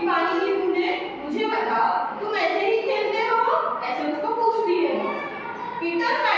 भी पानी में भूने, मुझे बताओ तुम ऐसे ही खेलते हो? ऐसे उसको पूछती है। पीटर